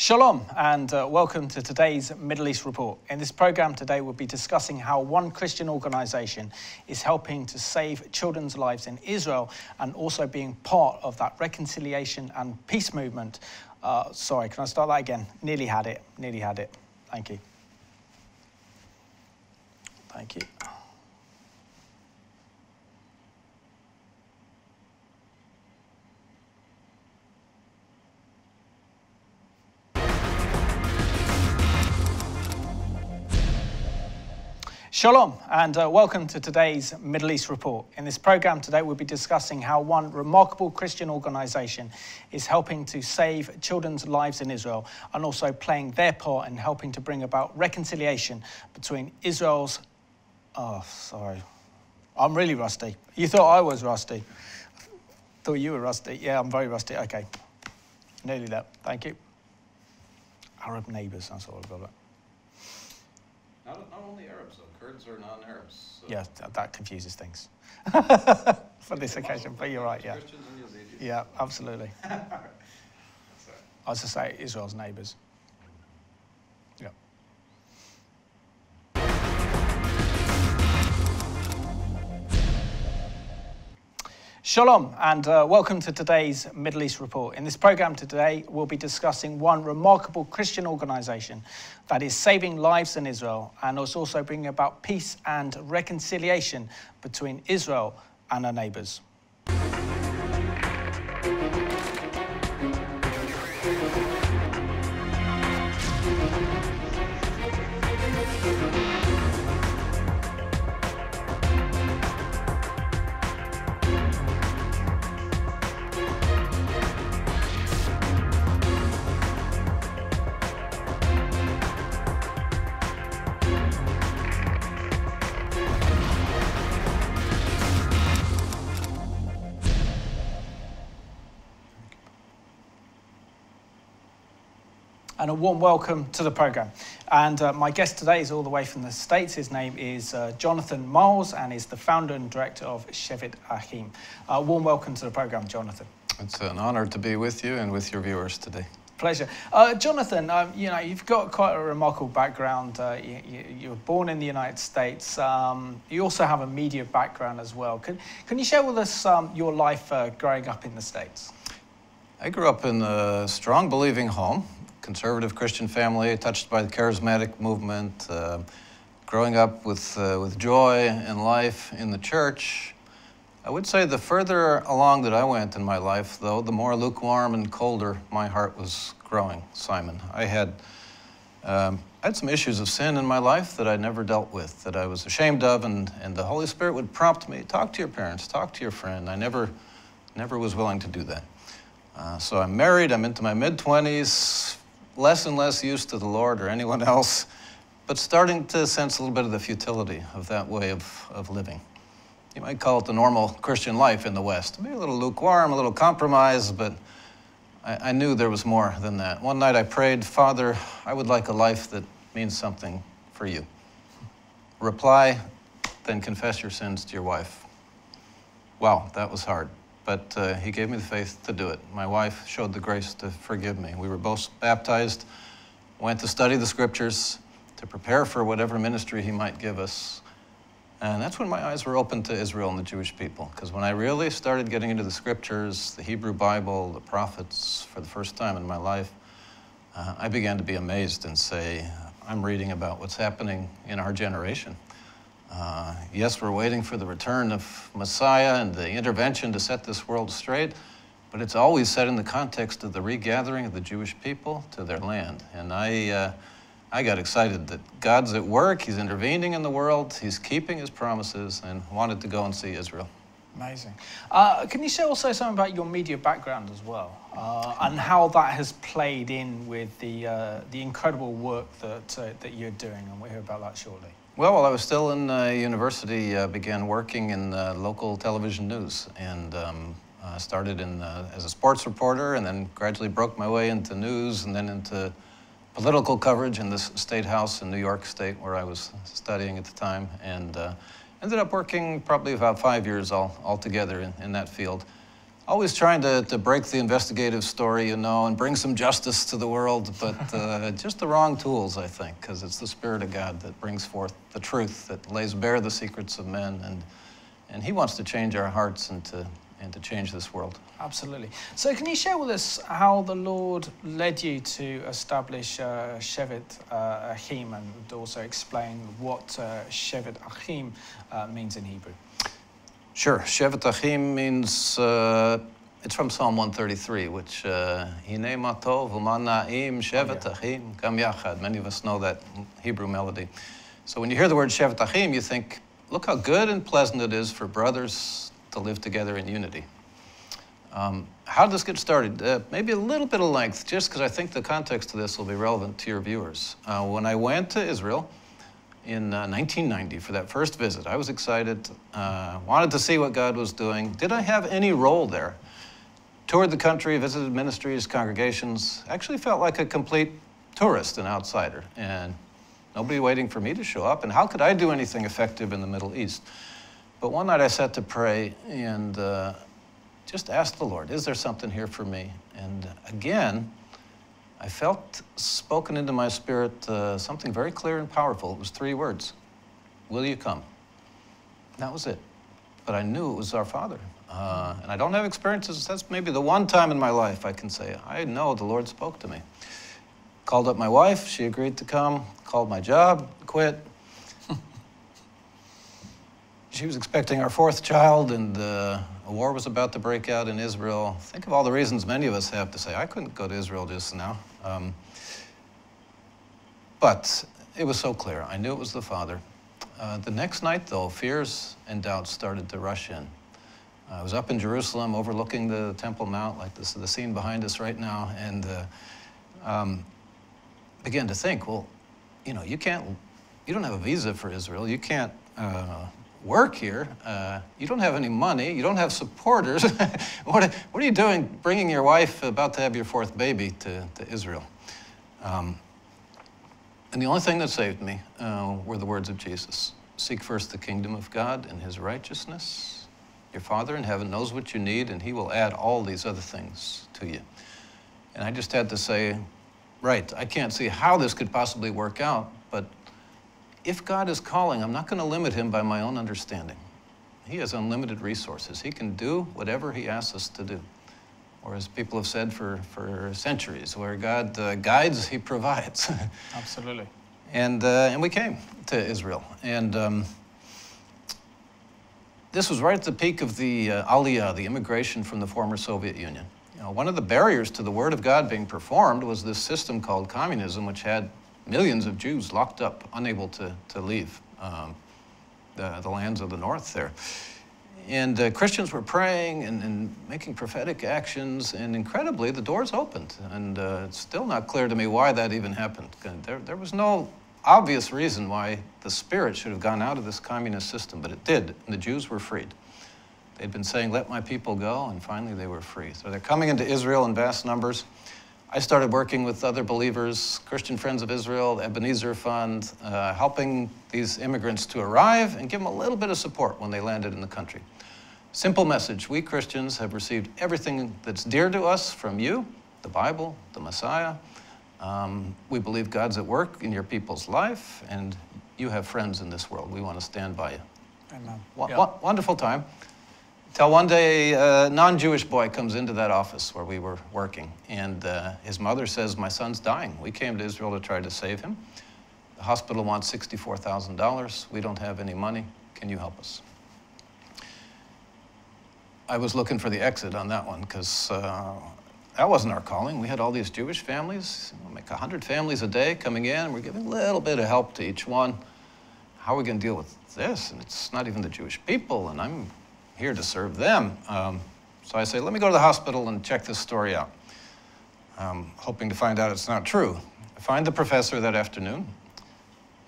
Shalom and welcome to today's Middle East Report. In this program today, we'll be discussing how one Christian organization is helping to save children's lives in Israel and also being part of that reconciliation and peace movement. Sorry, can I start that again? Nearly had it. Thank you. Thank you. Shalom and welcome to today's Middle East Report. In this program today, we'll be discussing how one remarkable Christian organization is helping to save children's lives in Israel and also playing their part in helping to bring about reconciliation between Israel's... Oh, sorry. I'm really rusty. You thought I was rusty. Thought you were rusty. Yeah, I'm very rusty. Okay. Nearly there. Thank you. Arab neighbours. That's all I've got. Not only Arabs, though. Kurds are non-Arabs. So. Yeah, that confuses things for this occasion, but you're right, yeah. Christians and Yazidis. Yeah, absolutely. I was to say Israel's neighbours. Yeah. Shalom and welcome to today's Middle East Report. In this program today, we'll be discussing one remarkable Christian organization that is saving lives in Israel and is also bringing about peace and reconciliation between Israel and her neighbors. And a warm welcome to the programme. And my guest today is all the way from the States. His name is Jonathan Miles and is the founder and director of Shevet Achim. Warm welcome to the programme, Jonathan. It's an honour to be with you and with your viewers today. Pleasure. Jonathan, you know, you've got quite a remarkable background. You were born in the United States. You also have a media background as well. Can you share with us your life growing up in the States? I grew up in a strong believing home. Conservative Christian family, touched by the charismatic movement, growing up with joy and life in the church. I would say the further along that I went in my life, though, the more lukewarm and colder my heart was growing, Simon. I had some issues of sin in my life that I never dealt with, that I was ashamed of, and the Holy Spirit would prompt me, talk to your parents, talk to your friend. I never was willing to do that. So I'm married, I'm into my mid-20s, less and less used to the Lord or anyone else, but starting to sense a little bit of the futility of that way of living. You might call it the normal Christian life in the West. Maybe a little lukewarm, a little compromise, but I knew there was more than that. One night I prayed, Father, I would like a life that means something for you. Reply, then confess your sins to your wife. Wow, that was hard. But he gave me the faith to do it. My wife showed the grace to forgive me. We were both baptized, went to study the scriptures, to prepare for whatever ministry he might give us. And that's when my eyes were open to Israel and the Jewish people. Because when I really started getting into the scriptures, the Hebrew Bible, the prophets, for the first time in my life, I began to be amazed and say, I'm reading about what's happening in our generation. Yes, we're waiting for the return of Messiah and the intervention to set this world straight, but it's always set in the context of the regathering of the Jewish people to their land. And I got excited that God's at work, he's intervening in the world, he's keeping his promises, and wanted to go and see Israel. Amazing. Can you share also something about your media background as well, and how that has played in with the incredible work that, that you're doing, and we'll hear about that shortly. Well, while I was still in university, I began working in local television news and started in, as a sports reporter and then gradually broke my way into news and then into political coverage in this state house in New York State where I was studying at the time and ended up working probably about 5 years all together in that field. Always trying to break the investigative story, you know, and bring some justice to the world, but just the wrong tools, I think, because it's the Spirit of God that brings forth the truth, that lays bare the secrets of men, and He wants to change our hearts and to change this world. Absolutely. So can you share with us how the Lord led you to establish Shevet Achim, and also explain what Shevet Achim means in Hebrew? Sure. Shevet Achim means, it's from Psalm 133, which, Hinei ma tov uma na'im shevet achim gam yachad. Many of us know that Hebrew melody. So when you hear the word Shevet Achim, you think, look how good and pleasant it is for brothers to live together in unity. How did this get started? Maybe a little bit of length, just because I think the context of this will be relevant to your viewers. When I went to Israel, in 1990 for that first visit. I was excited, wanted to see what God was doing. Did I have any role there? Toured the country, visited ministries, congregations. Actually felt like a complete tourist and outsider, and nobody waiting for me to show up, and how could I do anything effective in the Middle East? But one night I sat to pray and just asked the Lord, is there something here for me? And again, I felt spoken into my spirit something very clear and powerful. It was three words. Will you come? And that was it. But I knew it was our Father. And I don't have experiences. That's maybe the one time in my life I can say, I know the Lord spoke to me. Called up my wife. She agreed to come. Called my job. Quit. She was expecting our fourth child, and a war was about to break out in Israel. Think of all the reasons many of us have to say, I couldn't go to Israel just now. But it was so clear. I knew it was the Father. The next night, though, fears and doubts started to rush in. I was up in Jerusalem, overlooking the Temple Mount, like this, the scene behind us right now, and began to think, well, you know, you don't have a visa for Israel. You can't work here. You don't have any money. You don't have supporters. What are you doing bringing your wife, about to have your fourth baby, to Israel? And the only thing that saved me were the words of Jesus. Seek first the kingdom of God and His righteousness. Your Father in heaven knows what you need, and He will add all these other things to you. And I just had to say, right, I can't see how this could possibly work out, but if God is calling, I'm not going to limit Him by my own understanding. He has unlimited resources. He can do whatever He asks us to do. Or as people have said for centuries, where God guides, He provides. Absolutely. And we came to Israel. And this was right at the peak of the Aliyah, the immigration from the former Soviet Union. You know, one of the barriers to the Word of God being performed was this system called communism, which had millions of Jews locked up, unable to leave the lands of the north there. And Christians were praying and making prophetic actions, and incredibly, the doors opened. And it's still not clear to me why that even happened. There was no obvious reason why the Spirit should have gone out of this communist system, but it did, and the Jews were freed. They'd been saying, let my people go, and finally they were free. So they're coming into Israel in vast numbers. I started working with other believers, Christian Friends of Israel, Ebenezer Fund, helping these immigrants to arrive and give them a little bit of support when they landed in the country. Simple message, we Christians have received everything that's dear to us from you, the Bible, the Messiah. We believe God's at work in your people's life, and you have friends in this world. We want to stand by you. Amen. Wonderful time. Till one day, a non-Jewish boy comes into that office where we were working, and his mother says, my son's dying. We came to Israel to try to save him. The hospital wants $64,000. We don't have any money. Can you help us? I was looking for the exit on that one, because that wasn't our calling. We had all these Jewish families, we'll make 100 families a day coming in, and we're giving a little bit of help to each one. How are we going to deal with this? And it's not even the Jewish people, and I'm here to serve them. So I say, let me go to the hospital and check this story out, hoping to find out it's not true. I find the professor that afternoon.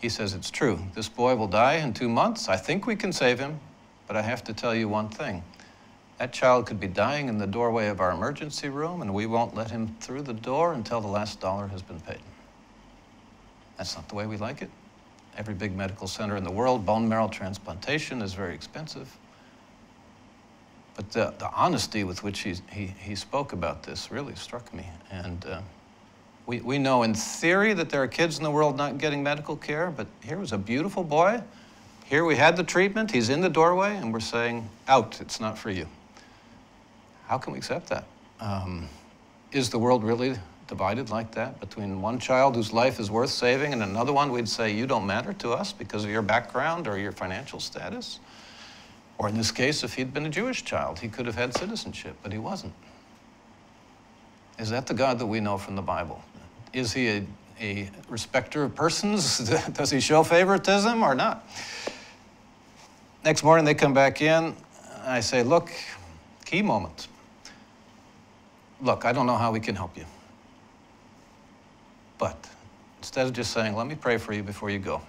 He says, it's true. This boy will die in 2 months. I think we can save him, but I have to tell you one thing. That child could be dying in the doorway of our emergency room, and we won't let him through the door until the last dollar has been paid. That's not the way we like it. Every big medical center in the world, bone marrow transplantation is very expensive. But the honesty with which he spoke about this really struck me. And we know in theory that there are kids in the world not getting medical care, but here was a beautiful boy. Here we had the treatment. He's in the doorway, and we're saying, out, it's not for you. How can we accept that? Is the world really divided like that between one child whose life is worth saving and another one we'd say, you don't matter to us because of your background or your financial status? Or in this case, if he'd been a Jewish child, he could have had citizenship, but he wasn't. Is that the God that we know from the Bible? Is he a respecter of persons? Does he show favoritism or not? Next morning, they come back in. I say, look, key moment. Look, I don't know how we can help you. But instead of just saying, let me pray for you before you go,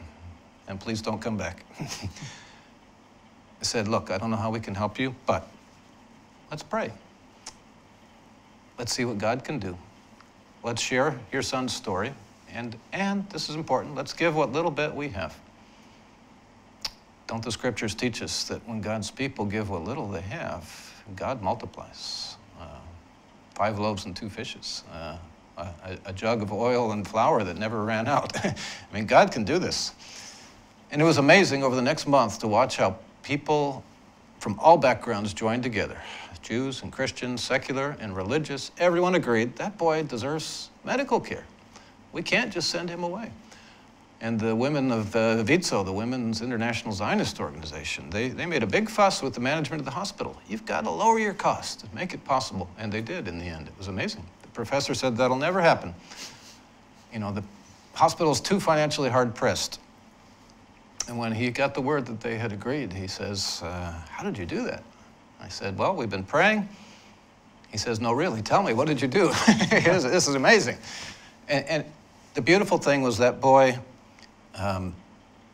and please don't come back. I said, look, I don't know how we can help you, but let's pray. Let's see what God can do. Let's share your son's story. And this is important, let's give what little bit we have. Don't the scriptures teach us that when God's people give what little they have, God multiplies? 5 loaves and 2 fishes, a jug of oil and flour that never ran out. I mean, God can do this. And it was amazing over the next month to watch how people from all backgrounds joined together. Jews and Christians, secular and religious, everyone agreed that boy deserves medical care. We can't just send him away. And the women of WIZO, the Women's International Zionist Organization, they made a big fuss with the management of the hospital. You've got to lower your cost and make it possible. And they did in the end. It was amazing. The professor said that'll never happen. You know, the hospital's too financially hard-pressed. And when he got the word that they had agreed, he says, how did you do that? I said, well, we've been praying. He says, no, really, tell me, what did you do? This is amazing. And the beautiful thing was that boy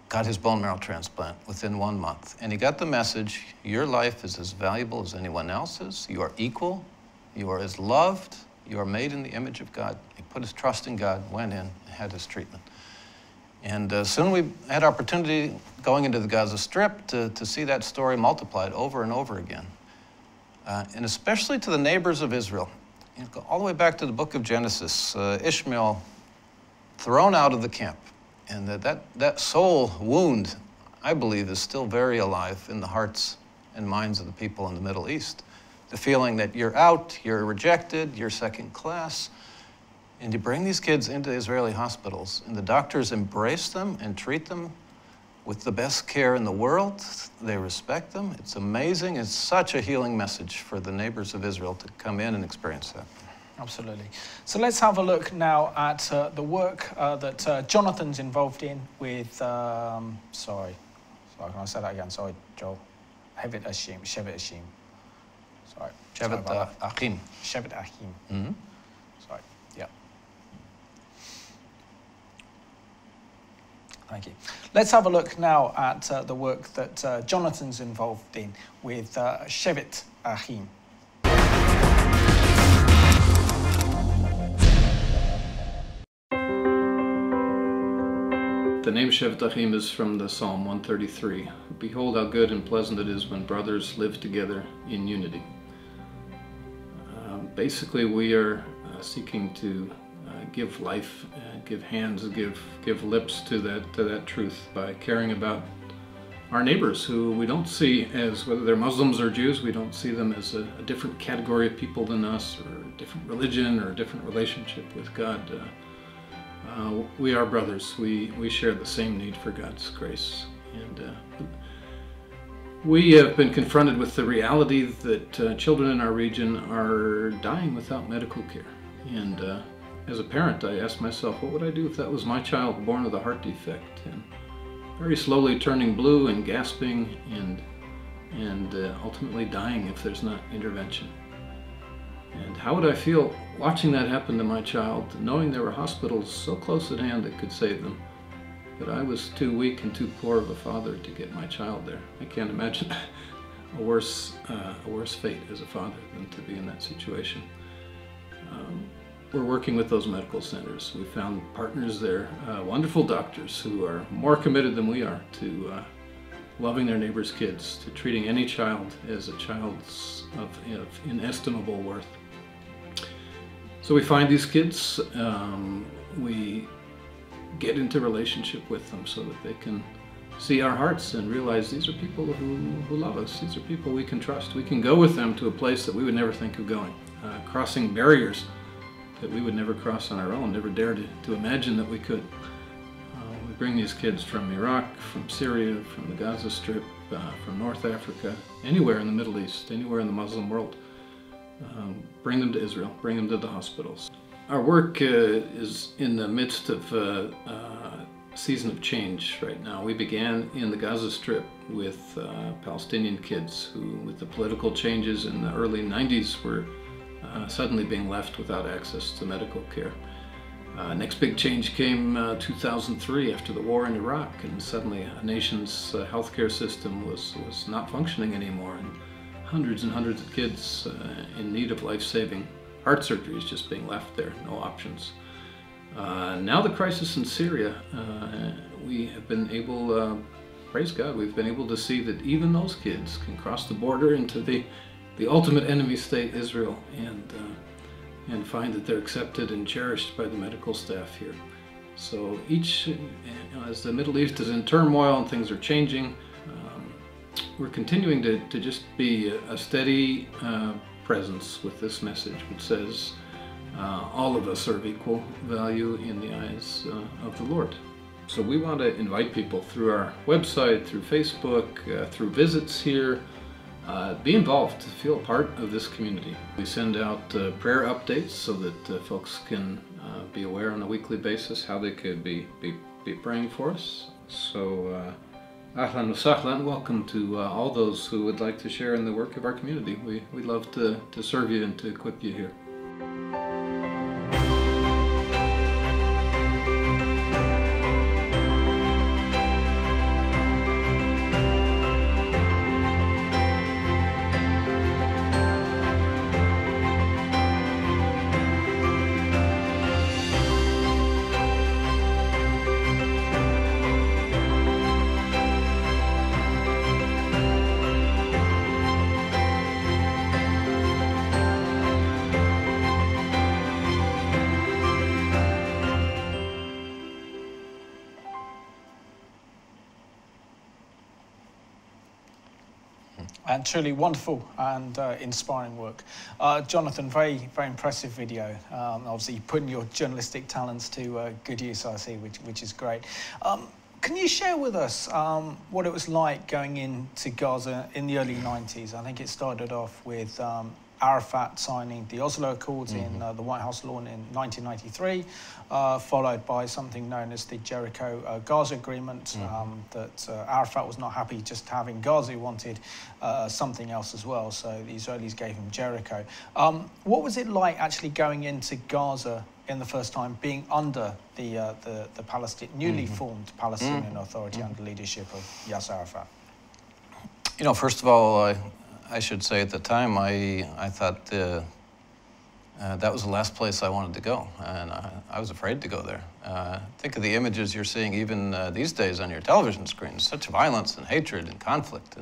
got his bone marrow transplant within 1 month. And he got the message, your life is as valuable as anyone else's. You are equal. You are as loved. You are made in the image of God. He put his trust in God, went in, and had his treatment. And soon we had opportunity going into the Gaza Strip to see that story multiplied over and over again. And especially to the neighbors of Israel. You know, go all the way back to the book of Genesis, Ishmael thrown out of the camp. And that soul wound, I believe, is still very alive in the hearts and minds of the people in the Middle East. The feeling that you're out, you're rejected, you're second class. And you bring these kids into Israeli hospitals, and the doctors embrace them and treat them with the best care in the world. They respect them. It's amazing. It's such a healing message for the neighbors of Israel to come in and experience that. Absolutely. So let's have a look now at the work that Jonathan's involved in with, sorry, can I say that again? Sorry, Joel. Shevet Achim, Shevet Achim. Sorry. Shevet Achim. Shevet Achim. Mm-hmm. Thank you. Let's have a look now at the work that Jonathan's involved in with Shevet Achim. The name Shevet Achim is from the Psalm 133. Behold how good and pleasant it is when brothers live together in unity. Basically, we are seeking to give life, give hands, give lips to that truth by caring about our neighbors who we don't see as, whether they're Muslims or Jews, we don't see them as a different category of people than us, or a different religion, or a different relationship with God. We are brothers. We share the same need for God's grace. And we have been confronted with the reality that children in our region are dying without medical care. And as a parent, I asked myself, what would I do if that was my child born with a heart defect and very slowly turning blue and gasping and ultimately dying if there's not intervention? And how would I feel watching that happen to my child, knowing there were hospitals so close at hand that could save them, but I was too weak and too poor of a father to get my child there? I can't imagine a worse fate as a father than to be in that situation. We're working with those medical centers. We found partners there, wonderful doctors who are more committed than we are loving their neighbor's kids, to treating any child as a child of inestimable worth. So we find these kids, we get into relationship with them so that they can see our hearts and realize these are people who love us, these are people we can trust. We can go with them to a place that we would never think of going, crossing barriers that we would never cross on our own, never dare to imagine that we could. We bring these kids from Iraq, from Syria, from the Gaza Strip, from North Africa, anywhere in the Middle East, anywhere in the Muslim world. Bring them to Israel, bring them to the hospitals. Our work is in the midst of season of change right now. We began in the Gaza Strip with Palestinian kids who, with the political changes in the early 90s, were suddenly being left without access to medical care. Next big change came 2003 after the war in Iraq, and suddenly a nation's healthcare system was not functioning anymore, and hundreds of kids in need of life-saving heart surgeries just being left there, no options. Now the crisis in Syria, we have been able, praise God, we've been able to see that even those kids can cross the border into the ultimate enemy state, Israel, and find that they're accepted and cherished by the medical staff here. So each, as the Middle East is in turmoil and things are changing, we're continuing to just be a steady presence with this message which says, all of us are of equal value in the eyes of the Lord. So we want to invite people through our website, through Facebook, through visits here. Be involved, feel a part of this community. We send out prayer updates so that folks can be aware on a weekly basis how they could be praying for us. So ahlan wasahlan, welcome to all those who would like to share in the work of our community. We'd love to serve you and to equip you here. And truly wonderful and inspiring work. Jonathan, very, very impressive video. Obviously, putting your journalistic talents to good use, I see, which is great. Can you share with us what it was like going into Gaza in the early 90s? I think it started off with Arafat signing the Oslo Accords in the White House lawn in 1993, followed by something known as the Jericho Gaza Agreement, that Arafat was not happy just having Gaza. He wanted something else as well, so the Israelis gave him Jericho. What was it like actually going into Gaza in the first time, being under the newly formed Palestinian Authority under leadership of Yasser Arafat? You know, first of all, I should say at the time, I thought that was the last place I wanted to go, and I was afraid to go there. Think of the images you're seeing even these days on your television screens, such violence and hatred and conflict,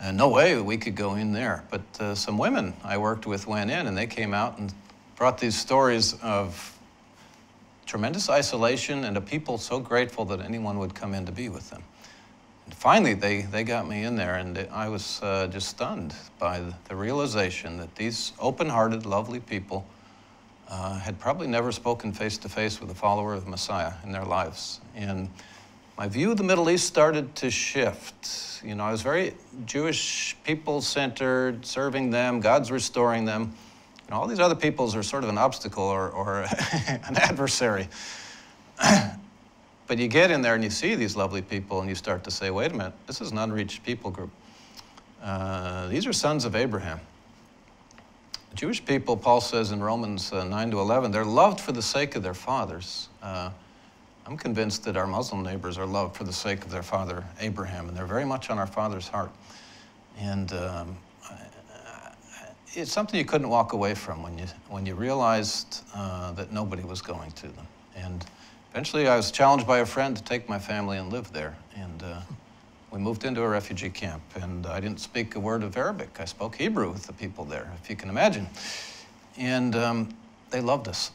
and no way we could go in there. But some women I worked with went in, and they came out and brought these stories of tremendous isolation and a people so grateful that anyone would come in to be with them. And finally, they got me in there, and I was just stunned by the realization that these open-hearted, lovely people had probably never spoken face-to-face with a follower of the Messiah in their lives. And my view of the Middle East started to shift. You know, I was very Jewish people-centered, serving them, God's restoring them. You know, all these other peoples are sort of an obstacle or an adversary. But you get in there and you see these lovely people and you start to say, wait a minute, this is an unreached people group. These are sons of Abraham. The Jewish people, Paul says in Romans 9-11, they're loved for the sake of their fathers. I'm convinced that our Muslim neighbors are loved for the sake of their father, Abraham, and they're very much on our father's heart. And it's something you couldn't walk away from when you realized that nobody was going to them. And eventually, I was challenged by a friend to take my family and live there, and We moved into a refugee camp, and I didn't speak a word of Arabic. I spoke Hebrew with the people there, if you can imagine. And they loved us.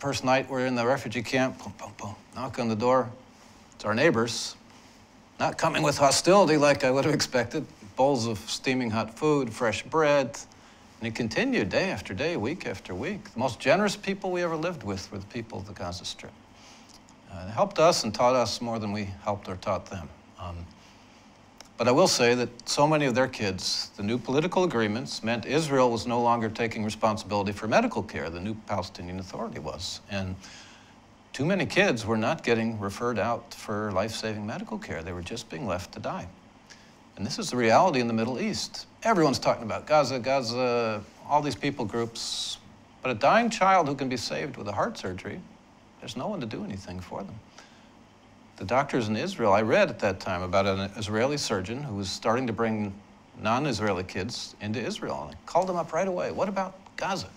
First night, we're in the refugee camp, boom, boom, boom. Knock on the door. It's our neighbors, not coming with hostility like I would have expected. Bowls of steaming hot food, fresh bread. And it continued day after day, week after week. The most generous people we ever lived with were the people of the Gaza Strip. They helped us and taught us more than we helped or taught them. But I will say that so many of their kids, the new political agreements meant Israel was no longer taking responsibility for medical care. The new Palestinian Authority was. And too many kids were not getting referred out for life-saving medical care. They were just being left to die. And this is the reality in the Middle East. Everyone's talking about Gaza, Gaza, all these people groups. But a dying child who can be saved with a heart surgery, there's no one to do anything for them. The doctors in Israel, I read at that time about an Israeli surgeon who was starting to bring non-Israeli kids into Israel. And I called him up right away. What about Gaza?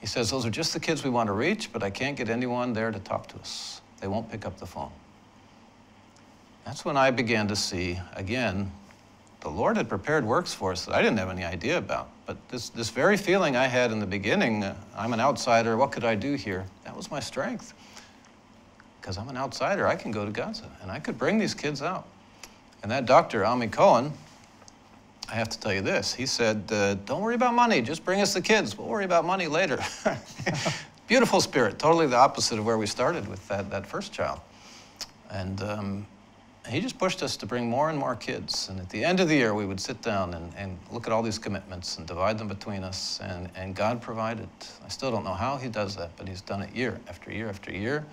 He says, those are just the kids we want to reach, but I can't get anyone there to talk to us. They won't pick up the phone. That's when I began to see, again, the Lord had prepared works for us that I didn't have any idea about. But this very feeling I had in the beginning, I'm an outsider, what could I do here? That was my strength. Because I'm an outsider, I can go to Gaza, and I could bring these kids out. And that doctor, Ami Cohen, I have to tell you this, he said, don't worry about money, just bring us the kids. We'll worry about money later. Beautiful spirit, totally the opposite of where we started with that first child. And he just pushed us to bring more and more kids. And at the end of the year, we would sit down and look at all these commitments and divide them between us, and God provided. I still don't know how he does that, but he's done it year after year after year.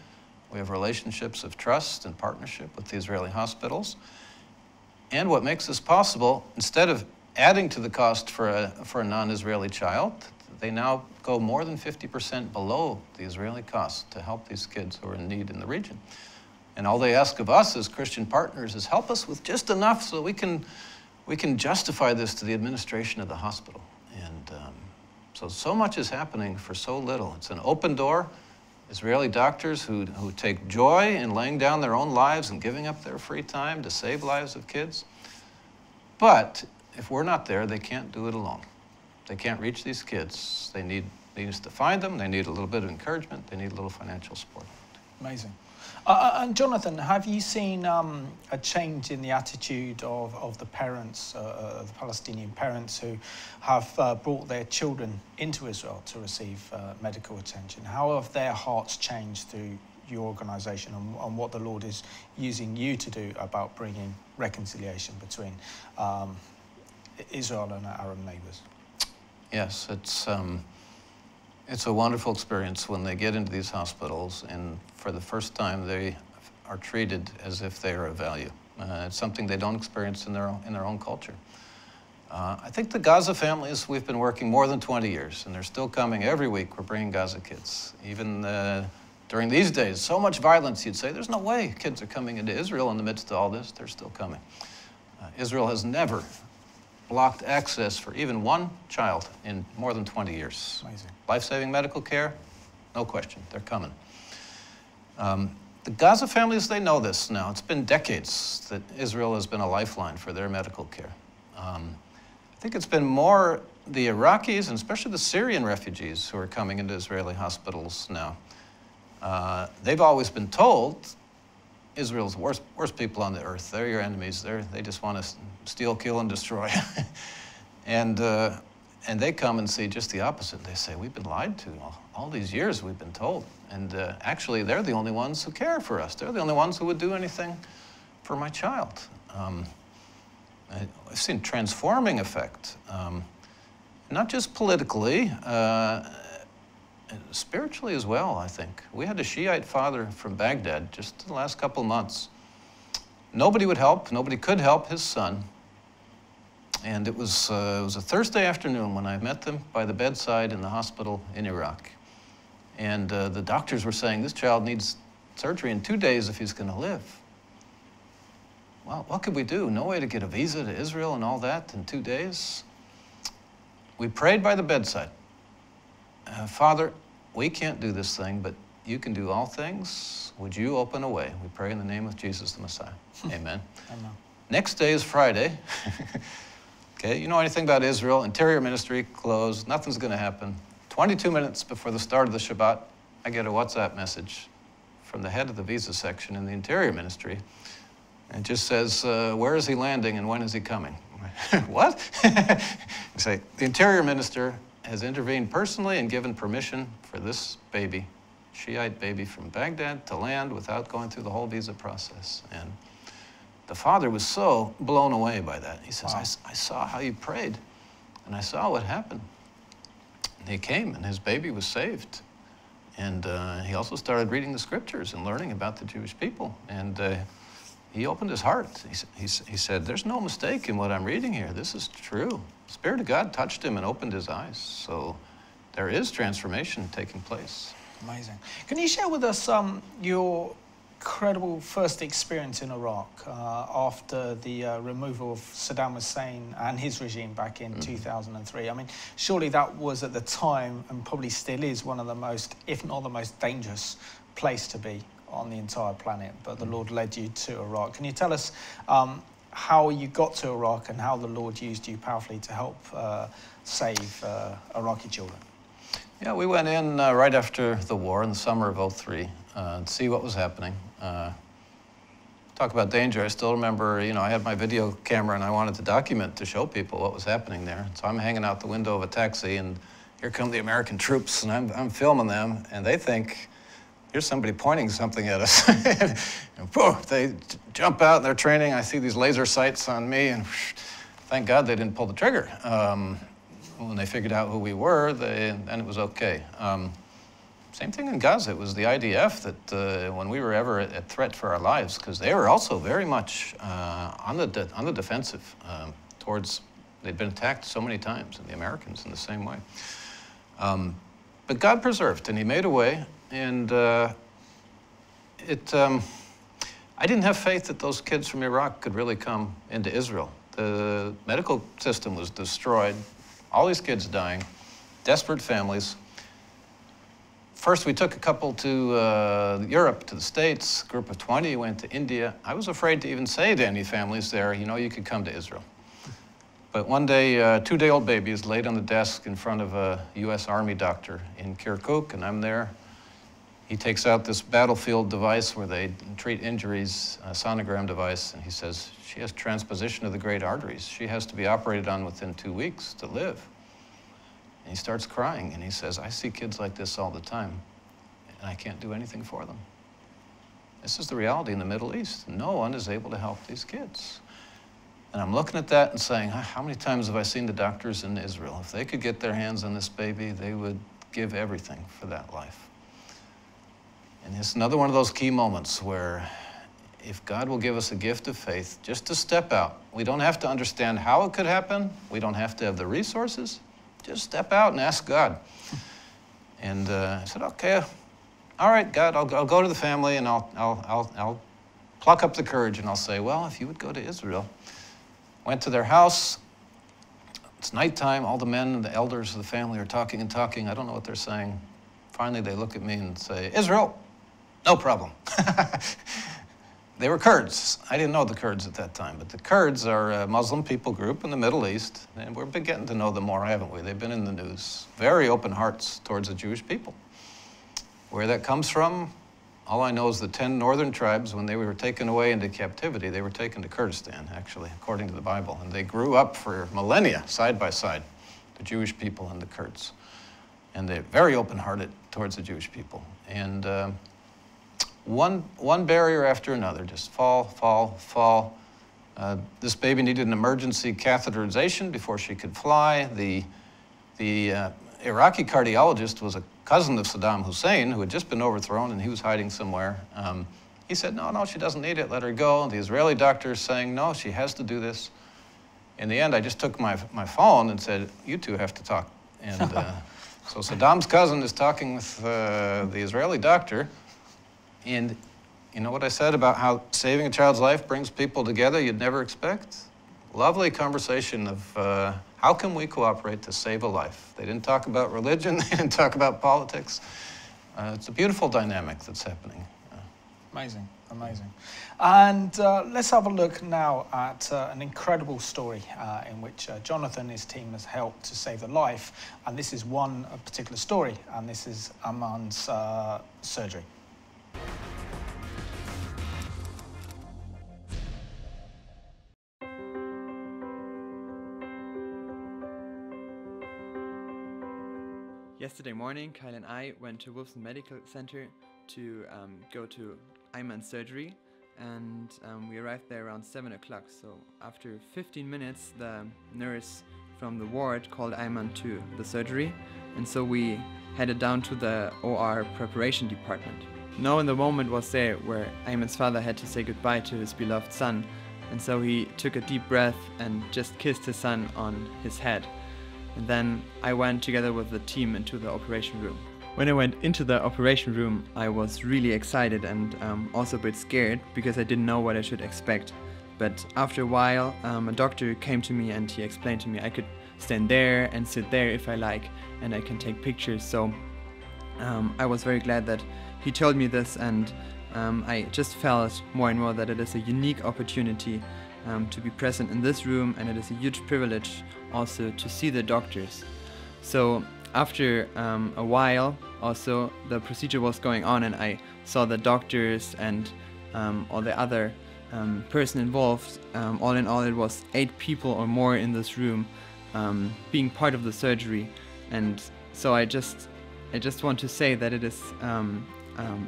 We have relationships of trust and partnership with the Israeli hospitals. And what makes this possible, instead of adding to the cost for a non-Israeli child, they now go more than 50% below the Israeli cost to help these kids who are in need in the region. And all they ask of us as Christian partners is help us with just enough so that we can justify this to the administration of the hospital. And so much is happening for so little. It's an open door. Israeli doctors who take joy in laying down their own lives and giving up their free time to save lives of kids. But if we're not there, they can't do it alone. They can't reach these kids. They need us to find them. They need a little bit of encouragement. They need a little financial support. Amazing. And Jonathan, have you seen a change in the attitude of the parents, the Palestinian parents who have brought their children into Israel to receive medical attention? How have their hearts changed through your organisation and what the Lord is using you to do about bringing reconciliation between Israel and our Arab neighbours? Yes, it's a wonderful experience when they get into these hospitals and for the first time they are treated as if they are of value. It's something they don't experience in their own culture. I think the Gaza families, we've been working more than 20 years and they're still coming every week. We're bringing Gaza kids. Even during these days, so much violence, you'd say, there's no way kids are coming into Israel in the midst of all this. They're still coming. Israel has never blocked access for even one child in more than 20 years. Amazing. Life-saving medical care, no question, they're coming. The Gaza families, they know this now. It's been decades that Israel has been a lifeline for their medical care. I think it's been more the Iraqis and especially the Syrian refugees who are coming into Israeli hospitals now. They've always been told Israel's worst people on the earth. They're your enemies. They just want to steal, kill, and destroy. and they come and see just the opposite. They say, we've been lied to all these years, we've been told. And actually, they're the only ones who care for us. They're the only ones who would do anything for my child. I've seen transforming effect, not just politically, spiritually as well, I think. We had a Shiite father from Baghdad just the last couple months. Nobody would help, nobody could help his son. And it was a Thursday afternoon when I met them by the bedside in the hospital in Iraq. And the doctors were saying, this child needs surgery in 2 days if he's gonna live. Well, what could we do? No way to get a visa to Israel and all that in 2 days. We prayed by the bedside. Father, we can't do this thing, but you can do all things. Would you open a way? We pray in the name of Jesus, the Messiah. Amen. Amen. Next day is Friday. Okay, you know anything about Israel? Interior ministry closed. Nothing's going to happen. 22 minutes before the start of the Shabbat, I get a WhatsApp message from the head of the visa section in the interior ministry. And it just says, where is he landing and when is he coming? What? You say, the interior minister has intervened personally and given permission for this baby, Shiite baby from Baghdad, to land without going through the whole visa process. And the father was so blown away by that. He says, wow. I saw how you prayed, and I saw what happened. And he came, and his baby was saved. And he also started reading the scriptures and learning about the Jewish people. And he opened his heart. He said, there's no mistake in what I'm reading here. This is true. The Spirit of God touched him and opened his eyes. So there is transformation taking place. Amazing. Can you share with us your incredible first experience in Iraq after the removal of Saddam Hussein and his regime back in 2003? I mean, surely that was at the time, and probably still is, one of the most, if not the most dangerous place to be on the entire planet, but the Lord led you to Iraq. Can you tell us how you got to Iraq and how the Lord used you powerfully to help save Iraqi children? Yeah, we went in right after the war in the summer of 2003 and see what was happening. Talk about danger. I still remember, you know, I had my video camera and I wanted to document to show people what was happening there. So I'm hanging out the window of a taxi and here come the American troops and I'm filming them and they think, here's somebody pointing something at us. And boom, they jump out, they're training. I see these laser sights on me, and whoosh, thank God they didn't pull the trigger. When they figured out who we were, then it was okay. Same thing in Gaza. It was the IDF that when we were ever at threat for our lives, because they were also very much on the defensive towards, they'd been attacked so many times, and the Americans in the same way. But God preserved, and he made a way. And I didn't have faith that those kids from Iraq could really come into Israel. The medical system was destroyed, all these kids dying, desperate families. First, we took a couple to Europe, to the States, group of 20 went to India. I was afraid to even say to any families there, you know, you could come to Israel. But one day, a two-day-old baby is laid on the desk in front of a U.S. Army doctor in Kirkuk, and I'm there. He takes out this battlefield device where they treat injuries, a sonogram device, and he says, she has transposition of the great arteries. She has to be operated on within 2 weeks to live. And he starts crying, and he says, I see kids like this all the time, and I can't do anything for them. This is the reality in the Middle East. No one is able to help these kids. And I'm looking at that and saying, how many times have I seen the doctors in Israel? If they could get their hands on this baby, they would give everything for that life. And it's another one of those key moments where if God will give us a gift of faith, just to step out, we don't have to understand how it could happen. We don't have to have the resources. Just step out and ask God. And I said, okay, all right, God, I'll go to the family and I'll pluck up the courage and I'll say, well, if you would go to Israel. Went to their house. It's nighttime. All the men and the elders of the family are talking and talking. I don't know what they're saying. Finally, they look at me and say, Israel. No problem. They were Kurds. I didn't know the Kurds at that time, but the Kurds are a Muslim people group in the Middle East, and we're getting to know them more, haven't we? They've been in the news. Very open hearts towards the Jewish people. Where that comes from, all I know is the 10 northern tribes, when they were taken away into captivity, they were taken to Kurdistan, actually, according to the Bible, and they grew up for millennia, side by side, the Jewish people and the Kurds. And they're very open-hearted towards the Jewish people. And one barrier after another, just fall, fall, fall. This baby needed an emergency catheterization before she could fly. The Iraqi cardiologist was a cousin of Saddam Hussein, who had just been overthrown, and he was hiding somewhere. He said, no, no, she doesn't need it, let her go. The Israeli doctor is saying, no, she has to do this. In the end, I just took my phone and said, you two have to talk. And so Saddam's cousin is talking with the Israeli doctor. And you know what I said about how saving a child's life brings people together you'd never expect? Lovely conversation of how can we cooperate to save a life? They didn't talk about religion, they didn't talk about politics. It's a beautiful dynamic that's happening. Amazing, amazing. And let's have a look now at an incredible story in which Jonathan and his team has helped to save a life. And this is one particular story, and this is Aman's surgery. Yesterday morning, Kyle and I went to Wolfson Medical Center to go to Ayman's surgery, and we arrived there around 7 o'clock. So after 15 minutes, the nurse from the ward called Ayman to the surgery, and so we headed down to the OR preparation department. Now in the moment was there where Ayman's father had to say goodbye to his beloved son, and so he took a deep breath and just kissed his son on his head. And then I went together with the team into the operation room. When I went into the operation room, I was really excited and also a bit scared because I didn't know what I should expect. But after a while, a doctor came to me and he explained to me I could stand there and sit there if I like, and I can take pictures. So I was very glad that he told me this, and I just felt more and more that it is a unique opportunity to be present in this room, and it is a huge privilege also to see the doctors. So after a while, also the procedure was going on, and I saw the doctors and all the other person involved. All in all, it was 8 people or more in this room being part of the surgery, and so I just want to say that it is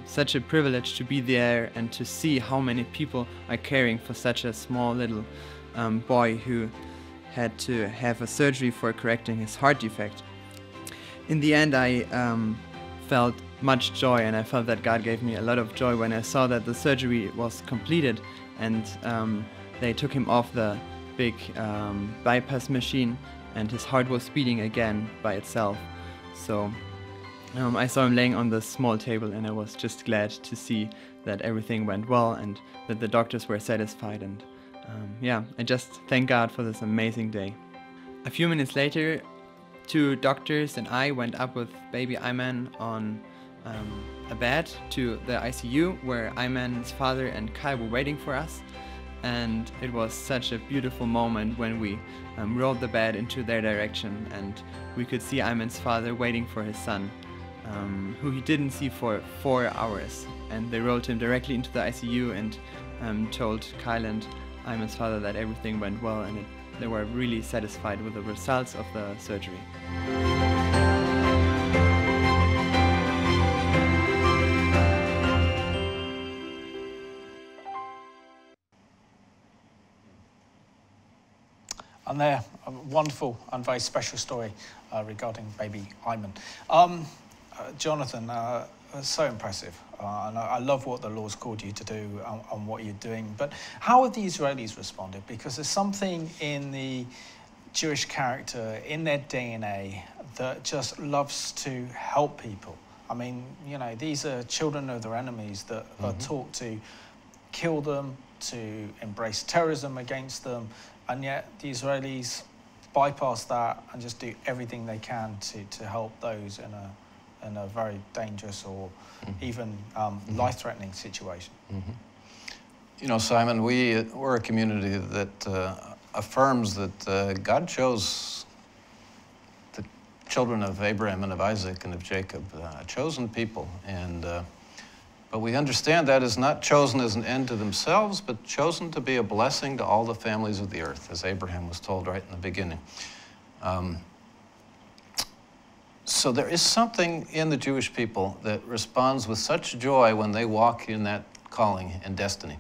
such a privilege to be there and to see how many people are caring for such a small little boy who had to have a surgery for correcting his heart defect. In the end, I felt much joy, and I felt that God gave me a lot of joy when I saw that the surgery was completed, and they took him off the big bypass machine, and his heart was beating again by itself. So I saw him laying on the small table, and I was just glad to see that everything went well and that the doctors were satisfied, and yeah, I just thank God for this amazing day. A few minutes later, 2 doctors and I went up with baby Ayman on a bed to the ICU, where Ayman's father and Kai were waiting for us. And it was such a beautiful moment when we rolled the bed into their direction, and we could see Ayman's father waiting for his son, who he didn't see for 4 hours. And they rolled him directly into the ICU and told Kyle and Ayman's father that everything went well, and they were really satisfied with the results of the surgery. And there, a wonderful and very special story regarding baby Ayman. Jonathan, so impressive. And I love what the Lord's called you to do and what you're doing. But how have the Israelis responded? Because there's something in the Jewish character, in their DNA, that just loves to help people. I mean, you know, these are children of their enemies that are taught to kill them, to embrace terrorism against them. And yet the Israelis bypass that and just do everything they can to help those in a very dangerous or even life-threatening situation. You know, Simon, we're a community that affirms that God chose the children of Abraham and of Isaac and of Jacob, a chosen people, and but we understand that is not chosen as an end to themselves, but chosen to be a blessing to all the families of the earth, as Abraham was told right in the beginning. So there is something in the Jewish people that responds with such joy when they walk in that calling and destiny.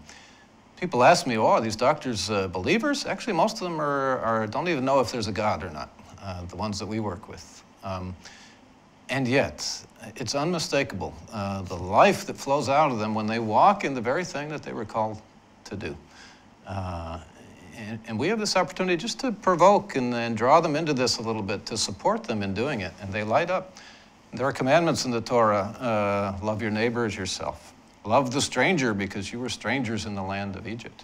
People ask me, oh, are these doctors believers? Actually, most of them are don't even know if there's a God or not, the ones that we work with. And yet, it's unmistakable, the life that flows out of them when they walk in the very thing that they were called to do. And we have this opportunity just to provoke and draw them into this a little bit, to support them in doing it, and they light up. There are commandments in the Torah, love your neighbor as yourself. Love the stranger because you were strangers in the land of Egypt.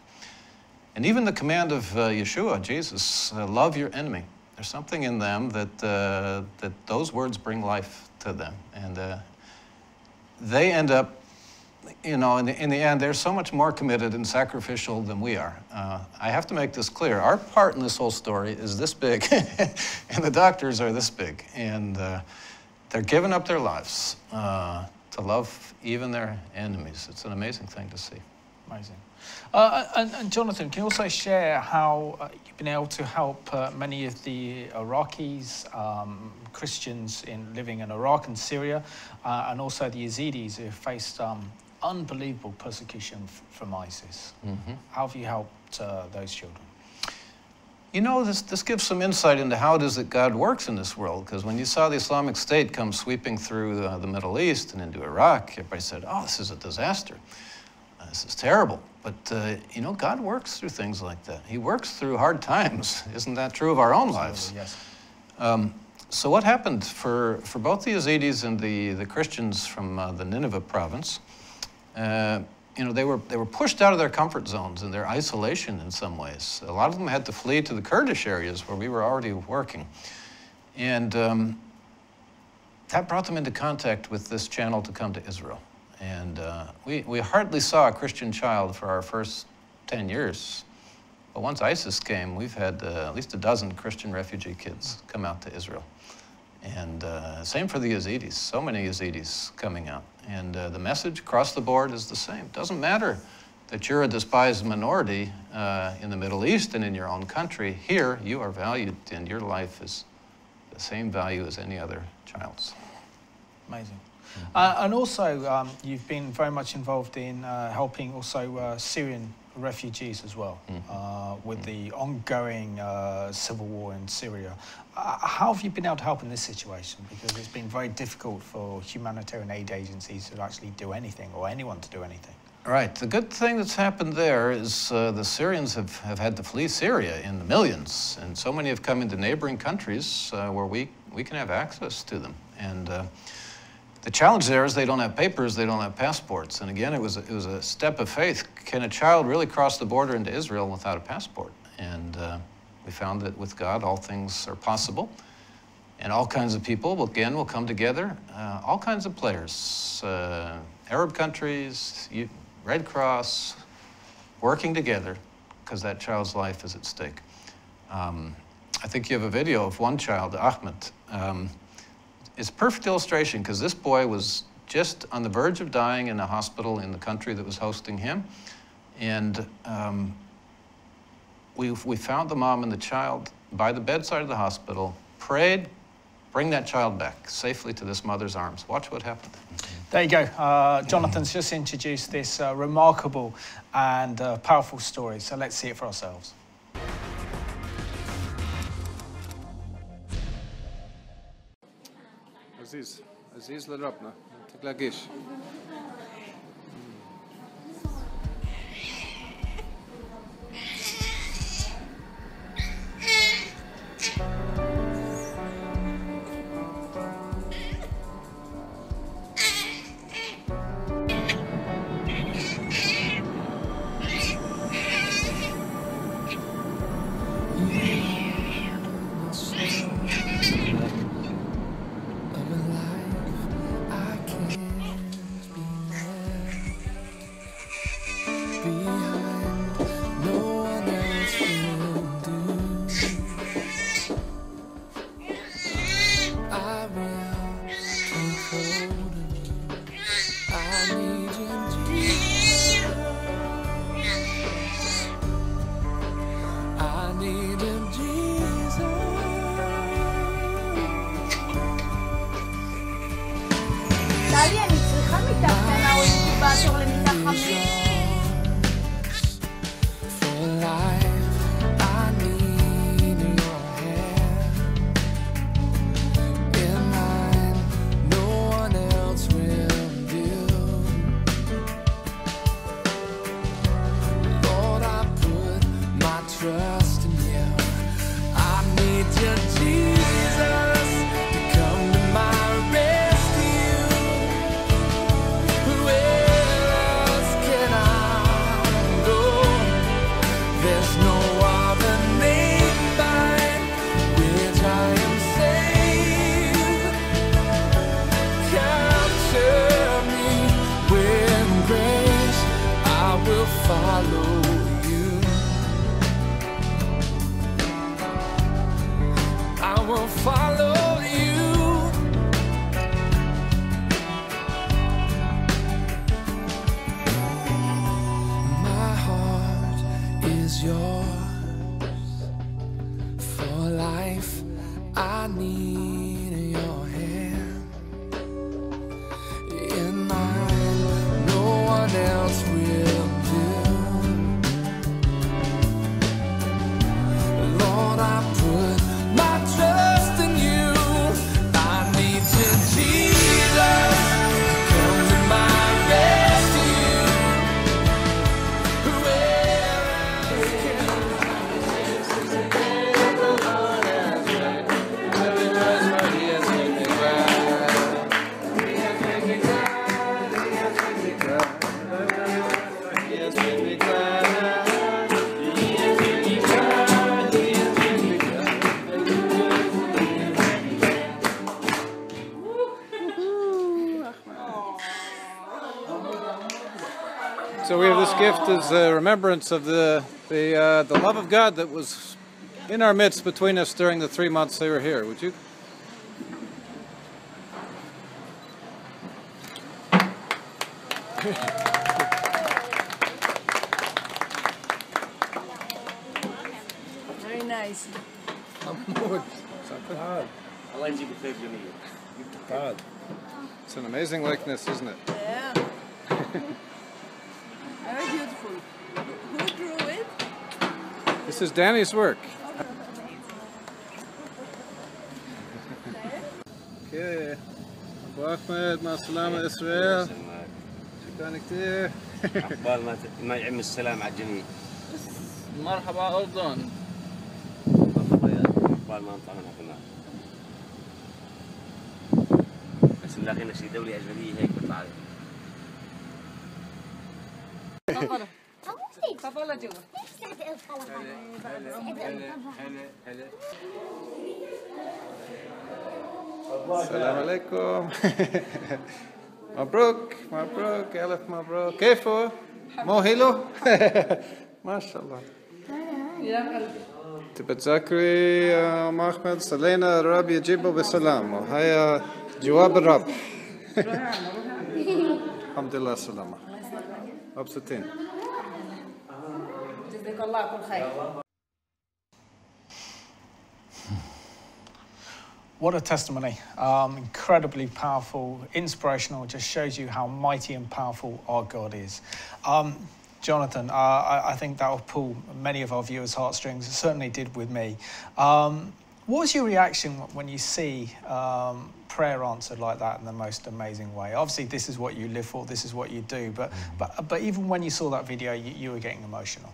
And even the command of Yeshua, Jesus, love your enemy. There's something in them that those words bring life to them. And they end up, you know, in the end, they're so much more committed and sacrificial than we are. I have to make this clear. Our part in this whole story is this big, and the doctors are this big, and they're giving up their lives to love even their enemies. It's an amazing thing to see. Amazing. And Jonathan, can you also share how you've been able to help many of the Iraqis, Christians living in Iraq and Syria, and also the Yazidis who faced unbelievable persecution from ISIS? Mm-hmm. How have you helped those children? You know, this gives some insight into how it is that God works in this world, because when you saw the Islamic State come sweeping through the Middle East and into Iraq, everybody said, oh, this is a disaster. This is terrible. But, you know, God works through things like that. He works through hard times. Isn't that true of our own lives? Yes. So what happened for both the Yazidis and the Christians from the Nineveh province, you know, they were pushed out of their comfort zones and their isolation in some ways. A lot of them had to flee to the Kurdish areas where we were already working. And that brought them into contact with this channel to come to Israel. And we hardly saw a Christian child for our first 10 years. But once ISIS came, we've had at least a dozen Christian refugee kids come out to Israel. And same for the Yazidis, so many Yazidis coming out. And the message across the board is the same. It doesn't matter that you're a despised minority in the Middle East and in your own country. Here, you are valued, and your life is the same value as any other child's. Amazing. Mm-hmm. And also, you've been very much involved in helping also Syrian refugees as well, mm-hmm. With mm-hmm. the ongoing civil war in Syria. How have you been able to help in this situation? Because it's been very difficult for humanitarian aid agencies to actually do anything, or anyone to do anything. Right. The good thing that's happened there is the Syrians have had to flee Syria in the millions, and so many have come into neighboring countries where we can have access to them. And the challenge there is they don't have papers, they don't have passports. And again, it was a step of faith. Can a child really cross the border into Israel without a passport? And we found that with God, all things are possible. And all kinds of people, will come together. All kinds of players, Arab countries, Red Cross, working together, because that child's life is at stake. I think you have a video of one child, Ahmed. It's a perfect illustration, because this boy was just on the verge of dying in a hospital in the country that was hosting him. And we found the mom and the child by the bedside of the hospital, prayed, bring that child back safely to this mother's arms. Watch what happened. There you go. Jonathan's just introduced this remarkable and powerful story. So let's see it for ourselves. عزيز لربنا ما تقلقيش So we have this gift as a remembrance of the love of God that was in our midst between us during the 3 months they were here. Would you? Very nice. It's an amazing likeness, isn't it? Yeah. Very beautiful. Who drew it? This is Danny's work. Okay. Israel. Assalamu alaikum. Mabruk, Mabruk, Alif Mabruk. Kefo, Mohilo. MashaAllah. Tibat Zakri, Mahmed, Salena, Rabbi Jibo, Bisalam. Haya, Jawab Rab. Alhamdulillah, Salama. Absutin. Jazakallah, kul khair. What a testimony, incredibly powerful, inspirational, just shows you how mighty and powerful our God is. Jonathan, I think that will pull many of our viewers' heartstrings, it certainly did with me. What was your reaction when you see prayer answered like that in the most amazing way? Obviously, this is what you live for, this is what you do, but even when you saw that video, you were getting emotional.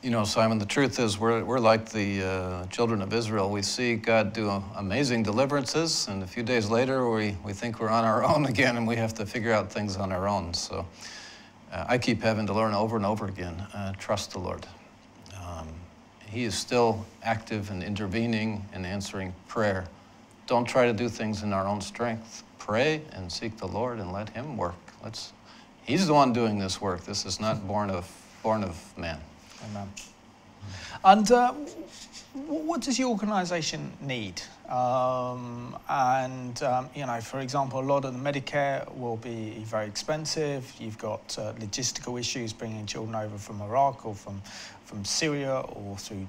You know, Simon, the truth is we're like the children of Israel. We see God do amazing deliverances, and a few days later we think we're on our own again and we have to figure out things on our own. So I keep having to learn over and over again, trust the Lord. He is still active and intervening and answering prayer. Don't try to do things in our own strength. Pray and seek the Lord and let Him work. He's the one doing this work. This is not born of man. Amen. And what does your organisation need? You know, for example, a lot of the Medicare will be very expensive. You've got logistical issues bringing children over from Iraq or from Syria or through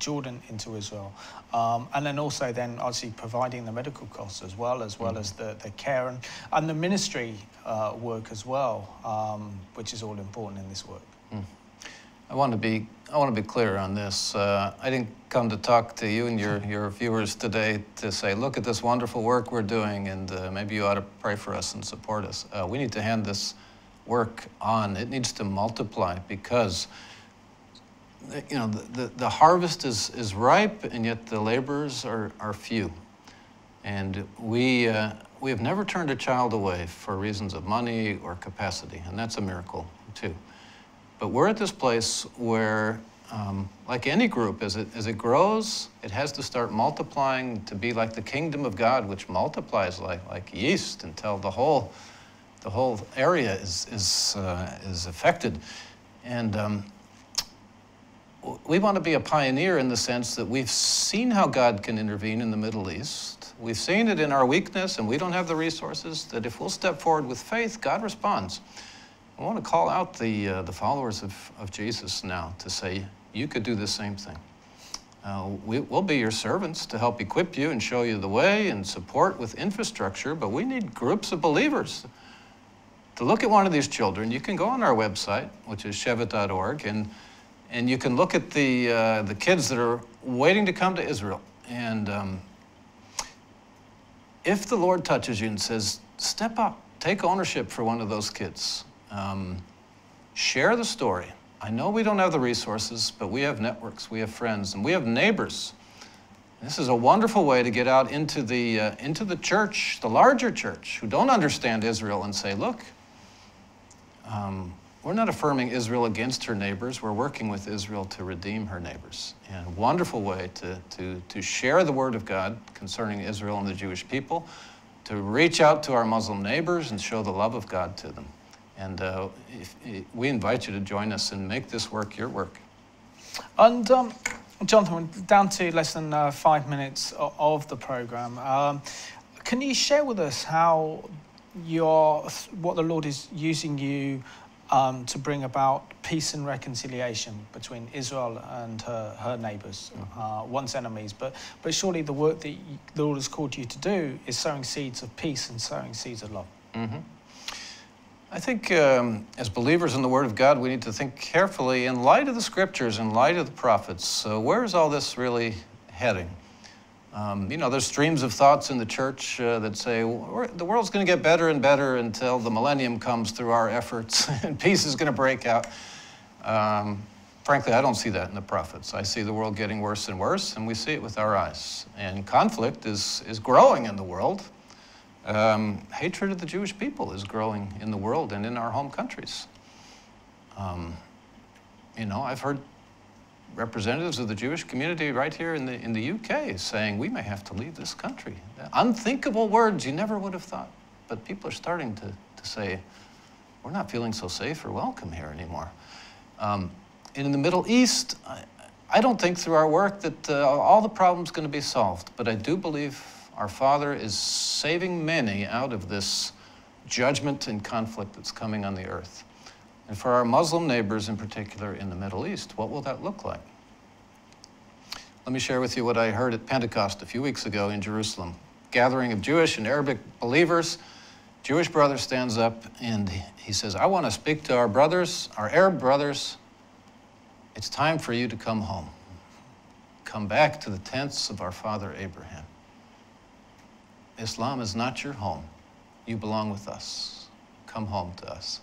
Jordan into Israel. And then also then obviously providing the medical costs as well as the care and the ministry work as well, which is all important in this work. Mm. I want to be clear on this. I didn't come to talk to you and your viewers today to say, look at this wonderful work we're doing, and maybe you ought to pray for us and support us. We need to hand this work on. It needs to multiply because, you know, the harvest is ripe, and yet the laborers are few. And we have never turned a child away for reasons of money or capacity, and that's a miracle too. But we're at this place where, like any group, as it grows, it has to start multiplying to be like the kingdom of God, which multiplies like yeast until the whole area is affected. And we want to be a pioneer in the sense that we've seen how God can intervene in the Middle East. We've seen it in our weakness, and we don't have the resources, that if we'll step forward with faith, God responds. I want to call out the followers of Jesus now to say, you could do the same thing. We'll be your servants to help equip you and show you the way and support with infrastructure, but we need groups of believers. To look at one of these children, you can go on our website, which is shevet.org, and you can look at the kids that are waiting to come to Israel. And if the Lord touches you and says, step up, take ownership for one of those kids, share the story. I know we don't have the resources, but we have networks, we have friends, and we have neighbors. This is a wonderful way to get out into the church, the larger church, who don't understand Israel and say, look, we're not affirming Israel against her neighbors. We're working with Israel to redeem her neighbors. And a wonderful way to share the word of God concerning Israel and the Jewish people, to reach out to our Muslim neighbors and show the love of God to them. And we invite you to join us and make this work your work. And Jonathan, we're down to less than 5 minutes of the program. Can you share with us how what the Lord is using you to bring about peace and reconciliation between Israel and her neighbours, once enemies? But surely the work that the Lord has called you to do is sowing seeds of peace and sowing seeds of love. Mm-hmm. I think as believers in the Word of God, we need to think carefully in light of the Scriptures, in light of the prophets. So where is all this really heading? You know, there's streams of thoughts in the church that say, the world's going to get better and better until the millennium comes through our efforts, and peace is going to break out. Frankly, I don't see that in the prophets. I see the world getting worse and worse, and we see it with our eyes. And conflict is growing in the world. Hatred of the Jewish people is growing in the world and in our home countries. You know, I've heard representatives of the Jewish community right here in the UK saying, we may have to leave this country. Unthinkable words you never would have thought. But people are starting to say, we're not feeling so safe or welcome here anymore. And in the Middle East, I don't think through our work that all the problem's going to be solved, but I do believe our Father is saving many out of this judgment and conflict that's coming on the earth. And for our Muslim neighbors in particular in the Middle East, what will that look like? Let me share with you what I heard at Pentecost a few weeks ago in Jerusalem. Gathering of Jewish and Arabic believers. Jewish brother stands up and he says, I want to speak to our brothers, our Arab brothers. It's time for you to come home. Come back to the tents of our father Abraham. Islam is not your home. You belong with us. Come home to us.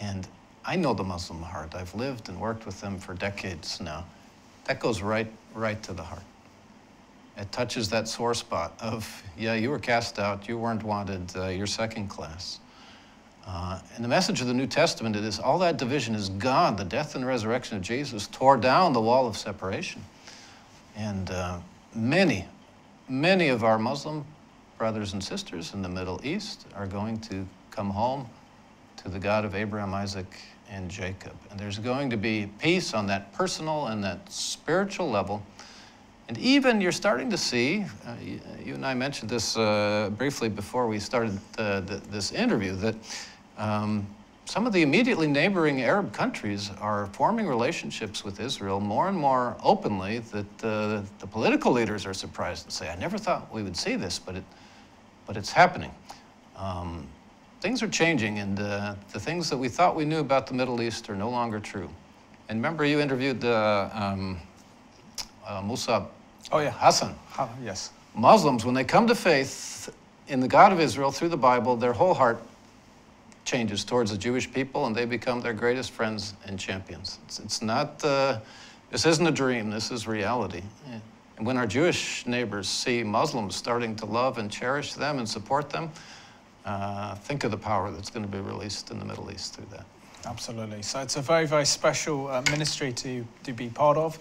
And I know the Muslim heart. I've lived and worked with them for decades now. That goes right to the heart. It touches that sore spot of, yeah, you were cast out, you weren't wanted, you're second class. And the message of the New Testament is all that division is gone. The death and resurrection of Jesus tore down the wall of separation. And many of our Muslim brothers and sisters in the Middle East are going to come home to the God of Abraham, Isaac, and Jacob. And there's going to be peace on that personal and that spiritual level. And even you're starting to see, you and I mentioned this briefly before we started this interview, that some of the immediately neighboring Arab countries are forming relationships with Israel more and more openly, that the political leaders are surprised and say, I never thought we would see this, but it's happening. Things are changing, and the things that we thought we knew about the Middle East are no longer true. And remember, you interviewed Musab Hassan. Yes. Muslims, when they come to faith in the God of Israel through the Bible, their whole heart changes towards the Jewish people, and they become their greatest friends and champions. It's not, this isn't a dream, this is reality. Yeah. And when our Jewish neighbors see Muslims starting to love and cherish them and support them, think of the power that's going to be released in the Middle East through that. Absolutely. So it's a very, very special ministry to be part of,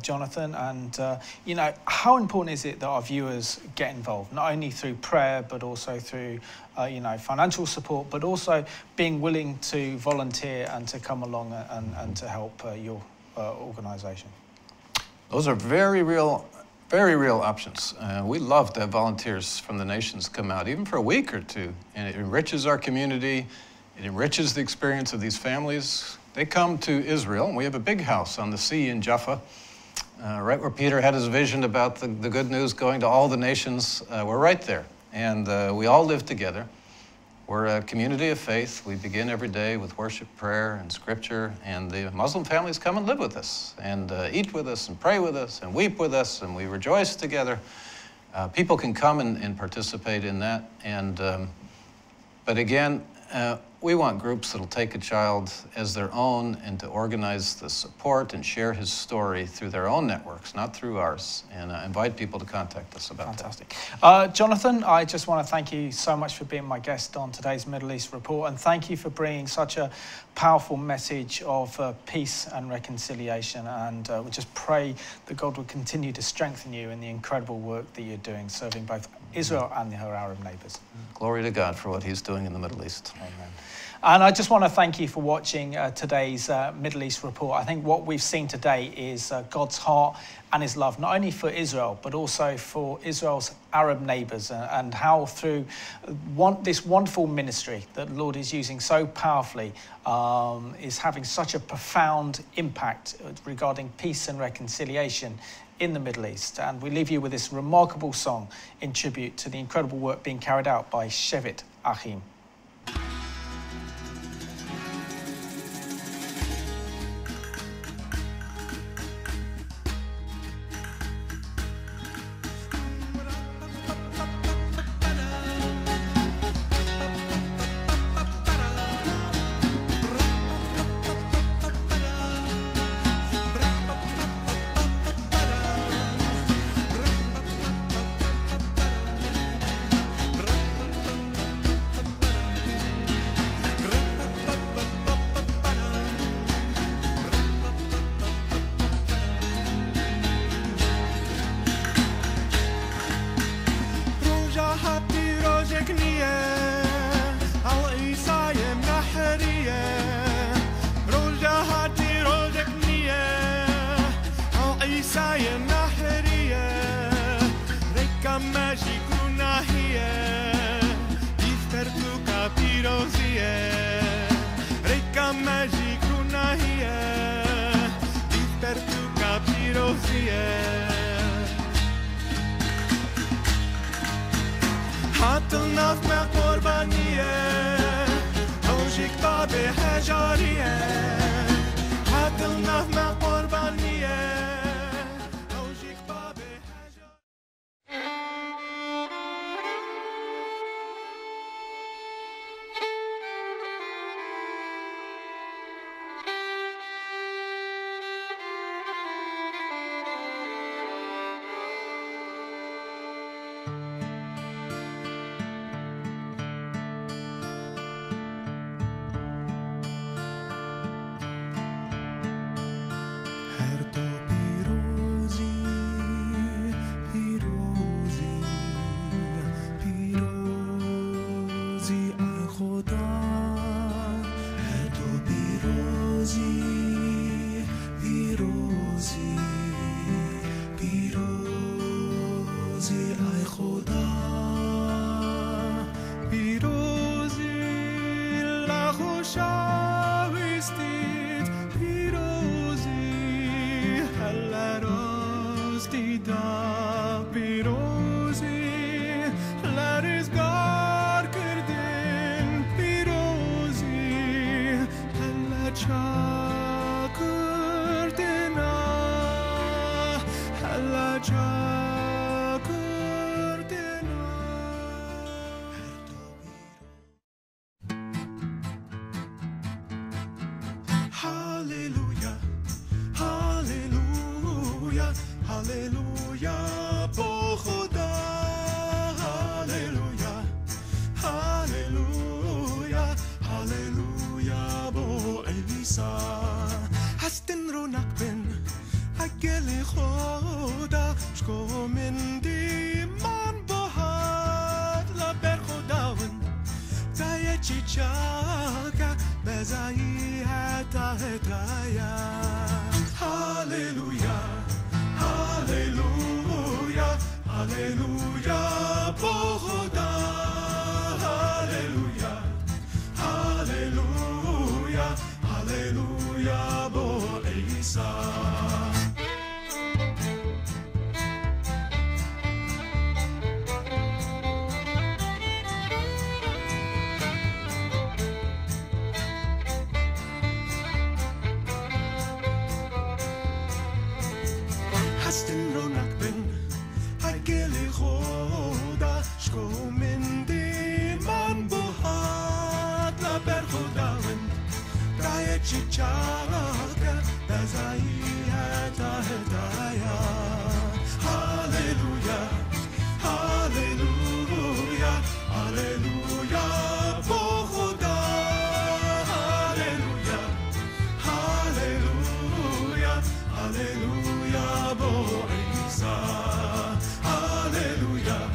Jonathan. And, you know, how important is it that our viewers get involved, not only through prayer, but also through, you know, financial support, but also being willing to volunteer and to come along and to help your organisation? Those are very real options. We love to have volunteers from the nations come out, even for a week or two, and it enriches our community. It enriches the experience of these families. They come to Israel, and we have a big house on the sea in Jaffa, right where Peter had his vision about the good news going to all the nations. We're right there, and we all live together. We're a community of faith. We begin every day with worship, prayer, and scripture, and the Muslim families come and live with us, and eat with us, and pray with us, and weep with us, and we rejoice together. People can come and participate in that, and, but again, we want groups that'll take a child as their own and to organize the support and share his story through their own networks, not through ours, and invite people to contact us about that. Fantastic. Jonathan, I just want to thank you so much for being my guest on today's Middle East Report, and thank you for bringing such a powerful message of peace and reconciliation, and we just pray that God will continue to strengthen you in the incredible work that you're doing, serving both Israel and her Arab neighbours. Glory to God for what he's doing in the Middle East. Amen. And I just want to thank you for watching today's Middle East report. I think what we've seen today is God's heart and his love, not only for Israel, but also for Israel's Arab neighbours, and how through this wonderful ministry that the Lord is using so powerfully is having such a profound impact regarding peace and reconciliation in the Middle East. And we leave you with this remarkable song in tribute to the incredible work being carried out by Shevet Achim. Hallelujah, Bo Isa. Hallelujah.